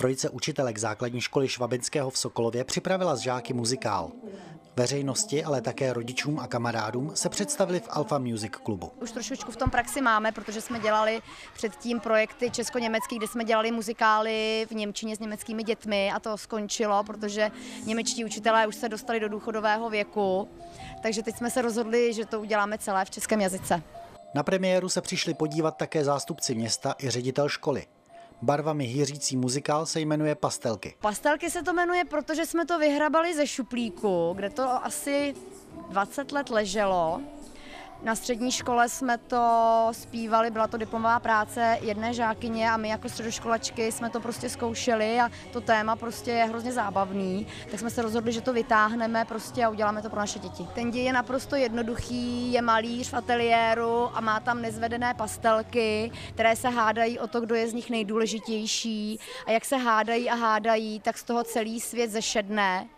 Trojice učitelek základní školy Švabinského v Sokolově připravila s žáky muzikál. Veřejnosti, ale také rodičům a kamarádům se představili v Alfa Music Clubu. Už trošičku v tom praxi máme, protože jsme dělali předtím projekty česko-německý, kde jsme dělali muzikály v němčině s německými dětmi a to skončilo, protože němečtí učitelé už se dostali do důchodového věku, takže teď jsme se rozhodli, že to uděláme celé v českém jazyce. Na premiéru se přišli podívat také zástupci města i ředitel školy. Barvami hýřící muzikál se jmenuje Pastelky. Pastelky se to jmenuje, protože jsme to vyhrabali ze šuplíku, kde to asi 20 let leželo. Na střední škole jsme to zpívali, byla to diplomová práce jedné žákyně a my jako středoškolačky jsme to prostě zkoušeli a to téma prostě je hrozně zábavný, tak jsme se rozhodli, že to vytáhneme prostě a uděláme to pro naše děti. Ten děj je naprosto jednoduchý, je malíř v ateliéru a má tam nezvedené pastelky, které se hádají o to, kdo je z nich nejdůležitější a jak se hádají a hádají, tak z toho celý svět zešedne.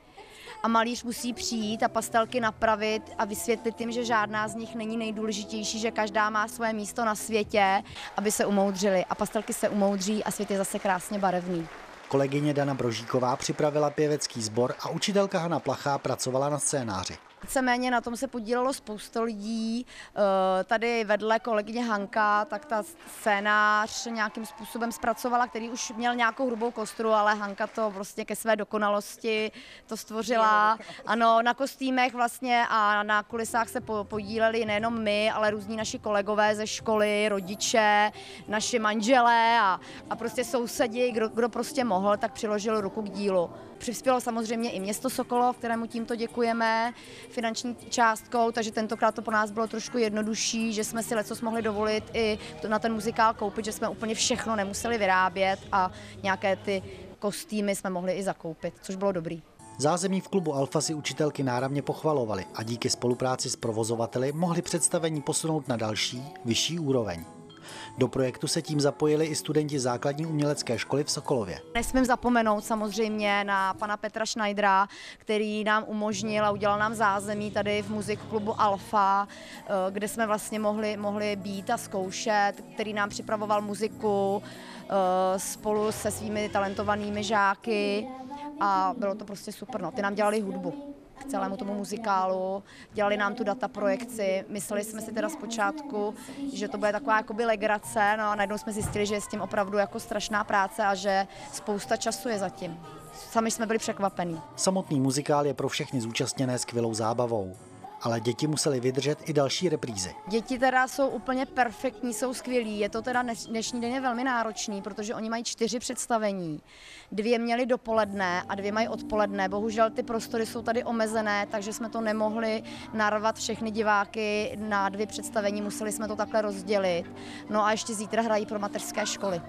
A malíř musí přijít a pastelky napravit a vysvětlit jim, že žádná z nich není nejdůležitější, že každá má svoje místo na světě, aby se umoudřili. A pastelky se umoudří a svět je zase krásně barevný. Kolegyně Dana Brožíková připravila pěvecký sbor a učitelka Hana Plachá pracovala na scénáři. Víceméně na tom se podílelo spousta lidí, tady vedle kolegyně Hanka, tak ta scénář nějakým způsobem zpracovala, který už měl nějakou hrubou kostru, ale Hanka to prostě ke své dokonalosti to stvořila. Ano, na kostýmech vlastně a na kulisách se podíleli nejenom my, ale různí naši kolegové ze školy, rodiče, naši manželé a prostě sousedi, kdo prostě mohl, tak přiložil ruku k dílu. Přispělo samozřejmě i město Sokolov, kterému tímto děkujeme, finanční částkou, takže tentokrát to pro nás bylo trošku jednodušší, že jsme si letos mohli dovolit i na ten muzikál koupit, že jsme úplně všechno nemuseli vyrábět a nějaké ty kostýmy jsme mohli i zakoupit, což bylo dobrý. Zázemí v klubu Alfa si učitelky náramně pochvalovaly a díky spolupráci s provozovateli mohli představení posunout na další, vyšší úroveň. Do projektu se tím zapojili i studenti základní umělecké školy v Sokolově. Nesmím zapomenout samozřejmě na pana Petra Schneidera, který nám umožnil a udělal nám zázemí tady v Music Clubu Alfa, kde jsme vlastně mohli být a zkoušet, který nám připravoval muziku spolu se svými talentovanými žáky a bylo to prostě super. No. Ty nám dělali hudbu k celému tomu muzikálu, dělali nám tu data projekci, mysleli jsme si teda zpočátku, že to bude taková jakoby legrace, no a najednou jsme zjistili, že je s tím opravdu jako strašná práce a že spousta času je zatím. Sami jsme byli překvapení. Samotný muzikál je pro všechny zúčastněné skvělou zábavou. Ale děti musely vydržet i další reprízy. Děti teda jsou úplně perfektní, jsou skvělí. Je to teda dnešní den je velmi náročný, protože oni mají 4 představení. 2 měli dopoledne a 2 mají odpoledne. Bohužel ty prostory jsou tady omezené, takže jsme to nemohli narvat všechny diváky na 2 představení. Museli jsme to takhle rozdělit. No a ještě zítra hrají pro mateřské školy.